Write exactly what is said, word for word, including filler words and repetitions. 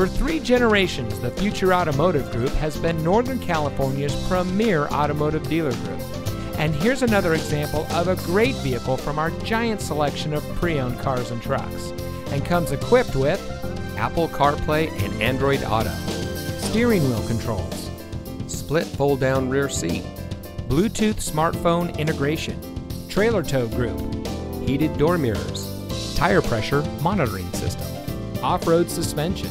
For three generations, the Future Automotive Group has been Northern California's premier automotive dealer group. And here's another example of a great vehicle from our giant selection of pre-owned cars and trucks, and comes equipped with Apple CarPlay and Android Auto, steering wheel controls, split fold-down rear seat, Bluetooth smartphone integration, trailer tow group, heated door mirrors, tire pressure monitoring system, off-road suspension,